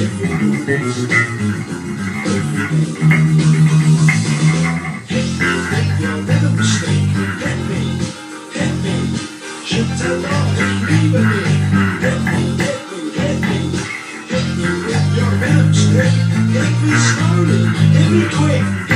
Let me slowly, let me quick.